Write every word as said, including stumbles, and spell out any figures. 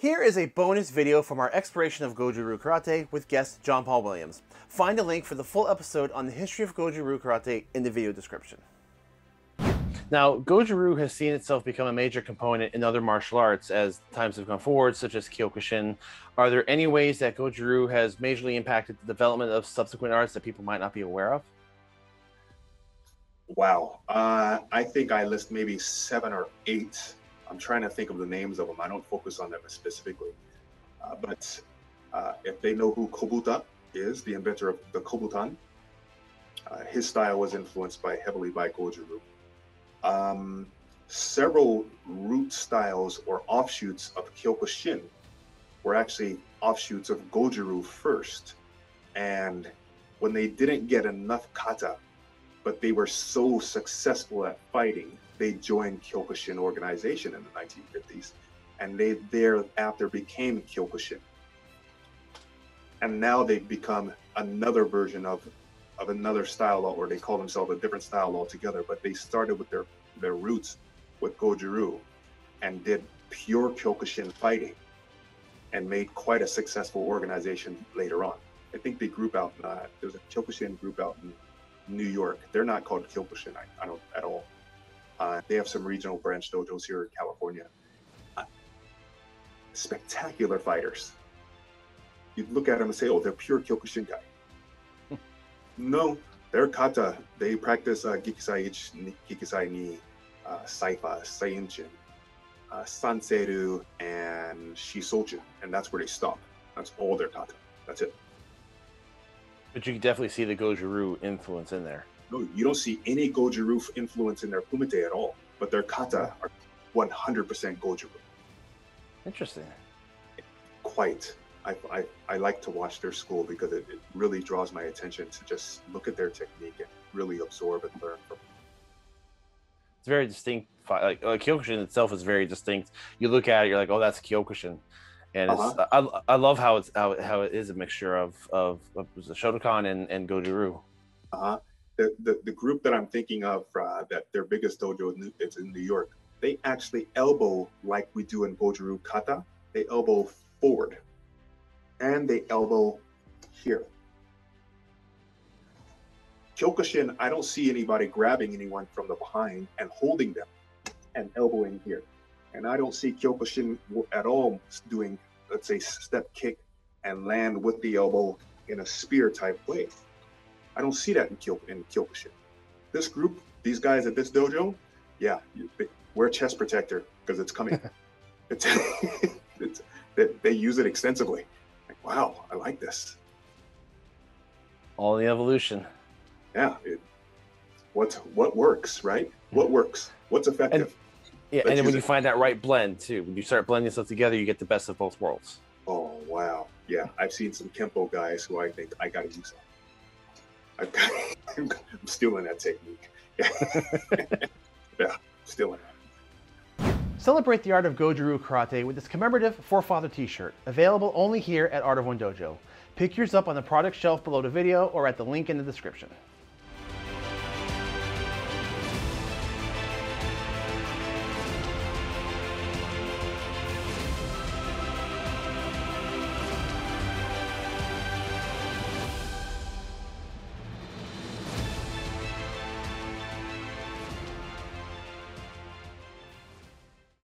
Here is a bonus video from our exploration of Goju Ryu Karate with guest John Paul Williams. Find a link for the full episode on the history of Goju Ryu Karate in the video description. Now, Goju Ryu has seen itself become a major component in other martial arts as times have gone forward, such as Kyokushin. Are there any ways that Goju Ryu has majorly impacted the development of subsequent arts that people might not be aware of? Wow. Uh, I think I list maybe seven or eight. I'm trying to think of the names of them. I don't focus on them specifically. Uh, but uh, if they know who Kobuta is, the inventor of the Kobutan, uh, his style was influenced by heavily by Goju Ryu. Um, several root styles or offshoots of Kyokushin were actually offshoots of Goju Ryu first. And when they didn't get enough kata, but they were so successful at fighting, they joined Kyokushin organization in the nineteen fifties, and they thereafter became Kyokushin. And now they've become another version of, of another style, or they call themselves a different style altogether, but they started with their, their roots with Goju Ryu and did pure Kyokushin fighting and made quite a successful organization later on. I think they group out, in, uh, there's a Kyokushin group out in New York. They're not called Kyokushin, I, I don't, at all. Uh, they have some regional branch dojos here in California. Uh, spectacular fighters. You look at them and say, oh, they're pure Kyokushinkai. No, they're kata. They practice uh, Gekisai, Gekisai ni, uh, Saifa, Saiinchin, uh, Sanseru, and Shisojin. And that's where they stop. That's all their kata. That's it. But you can definitely see the Goju Ryu influence in there. No, you don't see any Goju Ryu influence in their kumite at all, but their kata are one hundred percent Goju Ryu. Interesting. Quite. I, I, I like to watch their school because it, it really draws my attention to just look at their technique and really absorb and learn from it. It's very distinct. Like, like Kyokushin itself is very distinct. You look at it, you're like, oh, that's Kyokushin. And it's, uh -huh. I, I love how, it's, how, it, how it is a mixture of, of, of Shotokan and, and Goju Ryu. Uh-huh. The, the, the group that I'm thinking of, uh, that their biggest dojo is in New York, they actually elbow like we do in Goju Ryu Kata. They elbow forward and they elbow here. Kyokushin, I don't see anybody grabbing anyone from the behind and holding them and elbowing here. And I don't see Kyokushin at all doing, let's say, step kick and land with the elbow in a spear type way. I don't see that in Kyokushin. In Kyokushin. This group, these guys at this dojo, yeah, you, they wear chest protector because it's coming. it's, it's, they, they use it extensively. Like, wow, I like this. All the evolution. Yeah. It, what's, what works, right? What works? What's effective? And, yeah, Let's and then when it. you find that right blend, too, when you start blending stuff together, you get the best of both worlds. Oh, wow. Yeah, I've seen some Kempo guys who I think I got to use that. I've got, I'm stealing that technique. Yeah, yeah, stealing that. Celebrate the art of Goju Ryu Karate with this commemorative forefather t-shirt, available only here at Art of One Dojo. Pick yours up on the product shelf below the video or at the link in the description.